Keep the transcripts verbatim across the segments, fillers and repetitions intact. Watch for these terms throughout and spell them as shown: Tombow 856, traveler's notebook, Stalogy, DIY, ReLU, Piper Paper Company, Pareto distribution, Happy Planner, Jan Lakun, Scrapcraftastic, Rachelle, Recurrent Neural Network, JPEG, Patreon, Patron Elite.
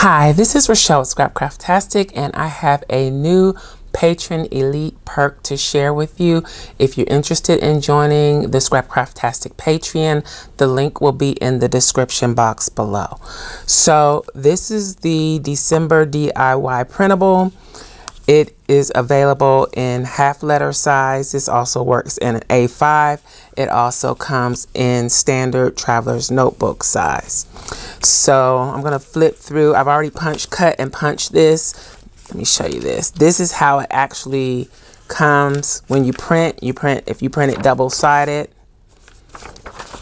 Hi, this is Rochelle with Scrapcraftastic, and I have a new Patron Elite perk to share with you. If you're interested in joining the Scrapcraftastic Patreon, the link will be in the description box below. So this is the December D I Y printable. It is available in half letter size. This also works in an A five. It also comes in standard traveler's notebook size. So I'm gonna flip through. I've already punch cut and punched this. Let me show you this. This is how it actually comes. When you print, you print, if you print it double-sided,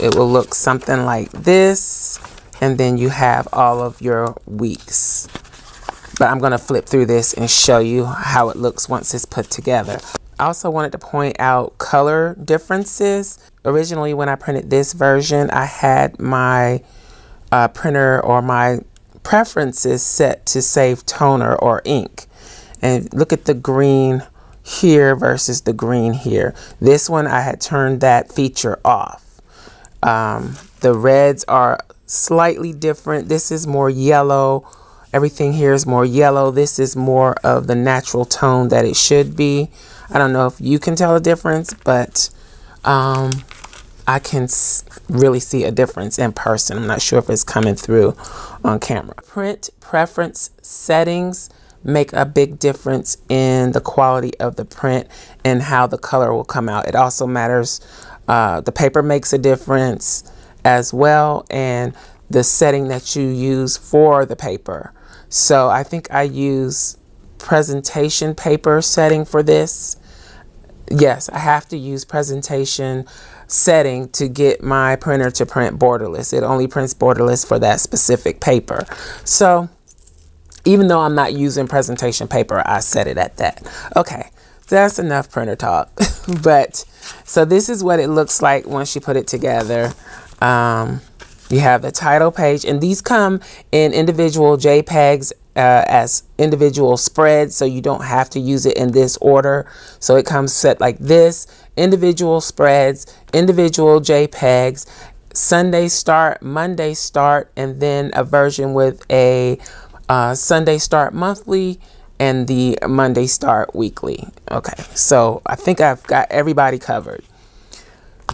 it will look something like this. And then you have all of your weeks. But I'm gonna flip through this and show you how it looks once it's put together. I also wanted to point out color differences. Originally, when I printed this version, I had my uh, printer or my preferences set to save toner or ink. And look at the green here versus the green here. This one, I had turned that feature off. Um, the reds are slightly different. This is more yellow. Everything here is more yellow. This is more of the natural tone that it should be. I don't know if you can tell a difference, but um, I can s really see a difference in person. I'm not sure if it's coming through on camera. Print preference settings make a big difference in the quality of the print and how the color will come out. It also matters. Uh, the paper makes a difference as well, and the setting that you use for the paper. So I think I use presentation paper setting for this. Yes, I have to use presentation setting to get my printer to print borderless. It only prints borderless for that specific paper. So even though I'm not using presentation paper, I set it at that. Okay, that's enough printer talk. But so this is what it looks like once you put it together. Um, You have the title page, and these come in individual J PEGs uh, as individual spreads, so you don't have to use it in this order. So it comes set like this: individual spreads, individual J PEGs, Sunday start, Monday start, and then a version with a uh, Sunday start monthly and the Monday start weekly. Okay, so I think I've got everybody covered.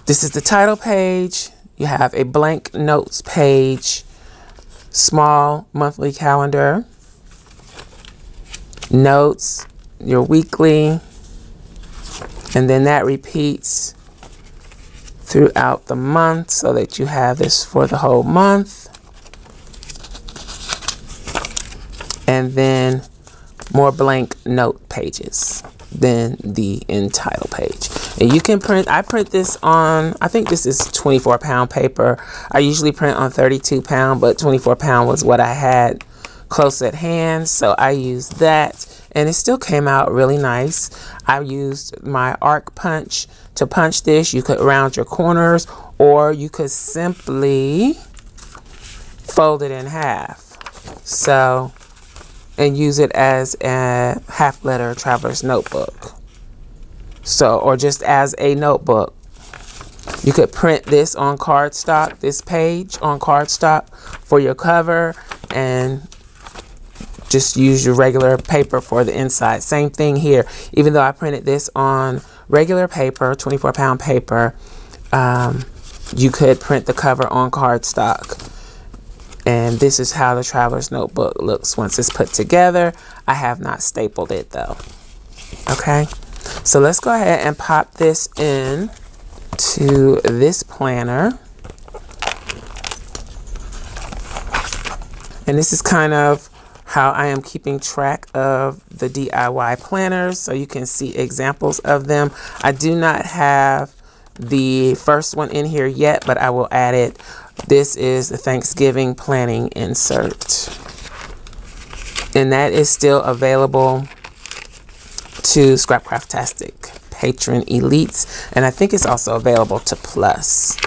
This is the title page. You have a blank notes page, small monthly calendar, notes, your weekly, and then that repeats throughout the month so that you have this for the whole month. And then more blank note pages than the entitle page. And you can print, I print this on, I think this is twenty-four pound paper. I usually print on thirty-two pound, but twenty-four pound was what I had close at hand, so I used that, and it still came out really nice. I used my arc punch to punch this. You could round your corners, or you could simply fold it in half. So, and use it as a half letter traveler's notebook. So, or just as a notebook. You could print this on cardstock, this page on cardstock for your cover, and just use your regular paper for the inside. Same thing here. Even though I printed this on regular paper, twenty-four pound paper, um, you could print the cover on cardstock. And this is how the traveler's notebook looks once it's put together. I have not stapled it though. Okay, so let's go ahead and pop this in to this planner. And this is kind of how I am keeping track of the D I Y planners, so you can see examples of them. I do not have the first one in here yet, but I will add it. This is the Thanksgiving planning insert, and that is still available to Scrapcraftastic Patron Elites, and I think it's also available to Plus.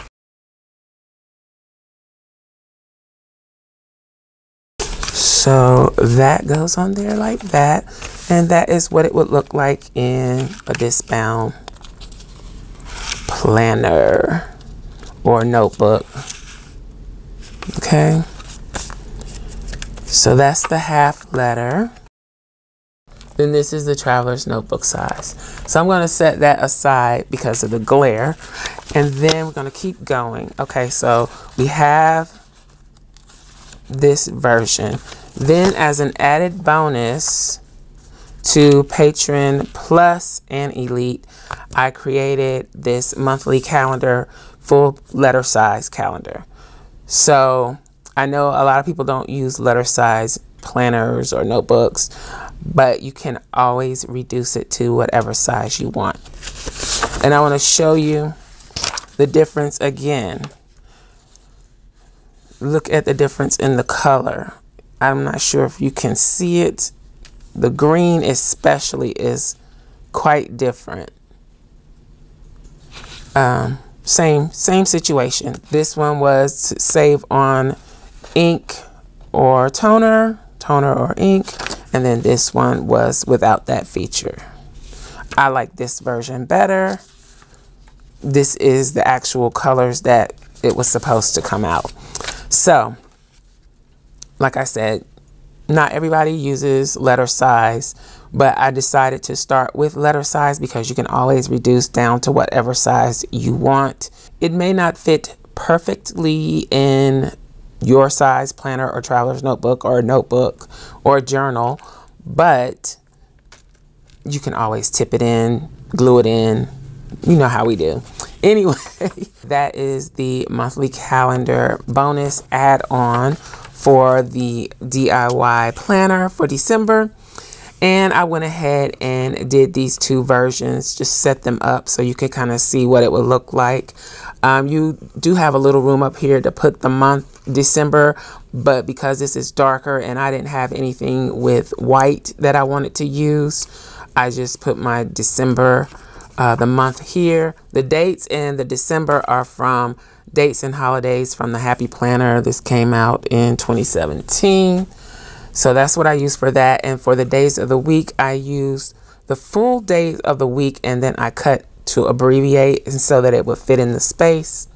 So that goes on there like that, and that is what it would look like in a disbound planner or notebook. Okay, So that's the half letter. Then this is the traveler's notebook size. So I'm gonna set that aside because of the glare. And then we're gonna keep going. Okay, so we have this version. Then as an added bonus to Patron Plus and Elite, I created this monthly calendar, full letter size calendar. So I know a lot of people don't use letter size planners or notebooks, but you can always reduce it to whatever size you want. And I want to show you the difference again. Look at the difference in the color. I'm not sure if you can see it. The green especially is quite different. Um, same, same situation. This one was to save on ink or toner, toner or ink. And then this one was without that feature. I like this version better. This is the actual colors that it was supposed to come out. So, like I said, not everybody uses letter size, but I decided to start with letter size because you can always reduce down to whatever size you want. It may not fit perfectly in your size planner or traveler's notebook or a notebook or a journal, but you can always tip it in, glue it in. You know how we do. Anyway, that is the monthly calendar bonus add-on for the D I Y planner for December. And I went ahead and did these two versions, just set them up so you could kind of see what it would look like. Um, you do have a little room up here to put the month December, but because this is darker and I didn't have anything with white that I wanted to use, I just put my December, uh, the month here. The dates in the December are from Dates and Holidays from the Happy Planner. This came out in twenty seventeen. So that's what I use for that. And for the days of the week, I use the full days of the week, and then I cut to abbreviate and so that it would fit in the space.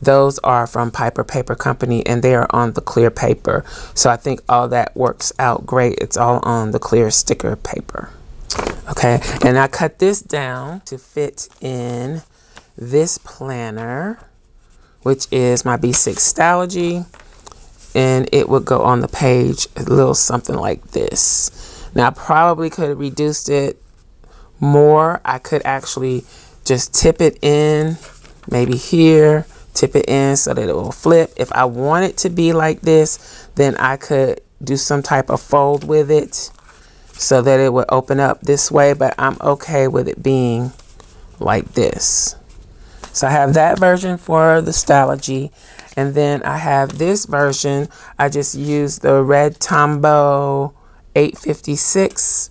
Those are from Piper Paper Company, and they are on the clear paper. So I think all that works out great. It's all on the clear sticker paper. Okay, and I cut this down to fit in this planner, which is my B six Stalogy. And it would go on the page a little something like this. Now I probably could have reduced it more. I could actually just tip it in, maybe here, tip it in so that it will flip. If I want it to be like this, then I could do some type of fold with it so that it would open up this way, but I'm okay with it being like this. So I have that version for the Stalogy. And then I have this version. I just used the red Tombow eight fifty-six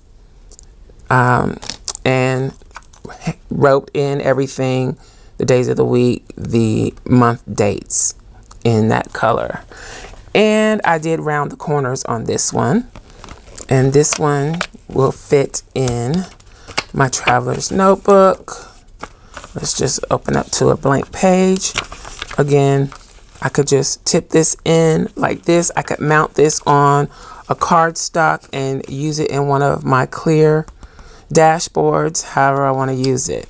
um, and wrote in everything, the days of the week, the month dates in that color. And I did round the corners on this one. And this one will fit in my traveler's notebook. Let's just open up to a blank page. Again, I could just tip this in like this. I could mount this on a cardstock and use it in one of my clear dashboards, however I want to use it.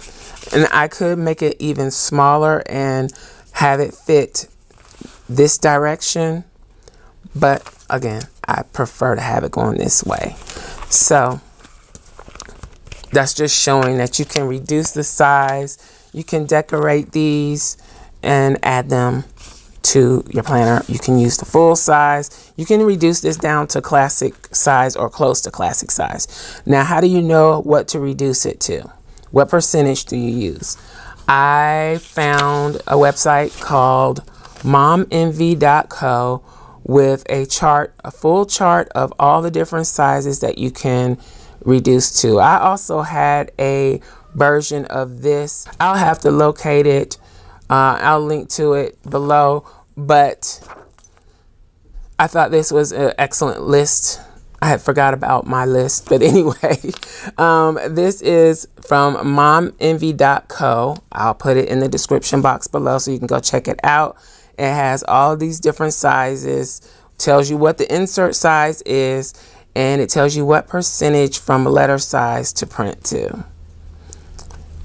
And I could make it even smaller and have it fit this direction. But again, I prefer to have it going this way. So that's just showing that you can reduce the size. You can decorate these and add them to your planner. You can use the full size. You can reduce this down to classic size or close to classic size. Now, how do you know what to reduce it to? What percentage do you use? I found a website called mom envy dot co with a chart, a full chart of all the different sizes that you can reduce to. I also had a version of this. I'll have to locate it. Uh, I'll link to it below, but I thought this was an excellent list. I had forgot about my list, but anyway, um, this is from mom envy dot co. I'll put it in the description box below so you can go check it out. It has all these different sizes tells you what the insert size is, and it tells you what percentage from letter size to print to.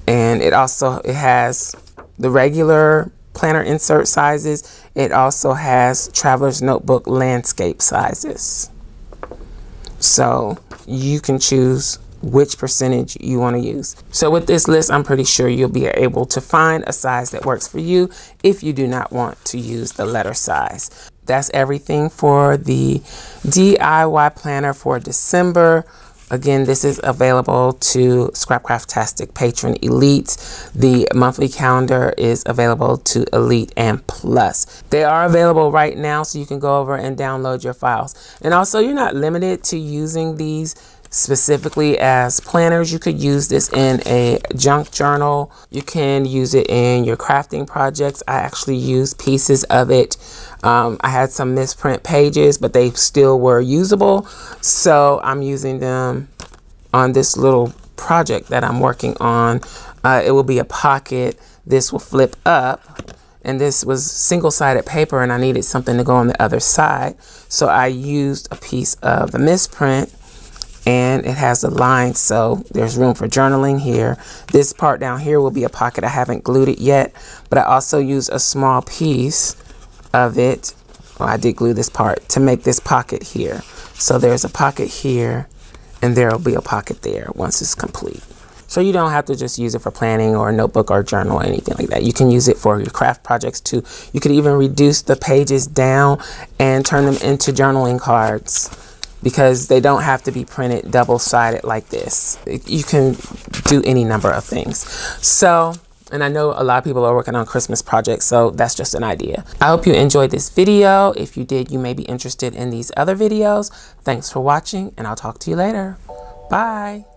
And it also it has the regular planner insert sizes. It also has Traveler's Notebook landscape sizes. So you can choose which percentage you want to use. So with this list, I'm pretty sure you'll be able to find a size that works for you if you do not want to use the letter size. That's everything for the D I Y planner for December. Again, this is available to Scrapcraftastic Patron Elite. The monthly calendar is available to Elite and Plus. They are available right now, so you can go over and download your files. And also, you're not limited to using these specifically as planners. You could use this in a junk journal. You can use it in your crafting projects. I actually used pieces of it. Um, I had some misprint pages, but they still were usable. So I'm using them on this little project that I'm working on. Uh, it will be a pocket. This will flip up. And this was single-sided paper, and I needed something to go on the other side. So I used a piece of the misprint, and it has a line, so there's room for journaling here. This part down here will be a pocket. I haven't glued it yet, but I also used a small piece of it. Well, I did glue this part to make this pocket here. So there's a pocket here, and there'll be a pocket there once it's complete. So you don't have to just use it for planning or a notebook or a journal or anything like that. You can use it for your craft projects too. You could even reduce the pages down and turn them into journaling cards, because they don't have to be printed double-sided like this. You can do any number of things. So, and I know a lot of people are working on Christmas projects, so that's just an idea. I hope you enjoyed this video. If you did, you may be interested in these other videos. Thanks for watching, and I'll talk to you later. Bye.